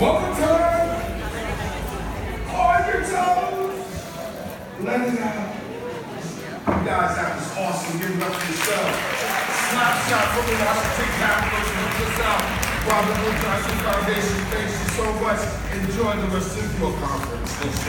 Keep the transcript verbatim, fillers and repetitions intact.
One time, on your toes, let it out. You guys have this awesome, give it up for yourself. Slapshot for the lot of big capitals and help us out. Robert Wood Johnson Foundation, thanks you so much. Enjoy the rest of your conference.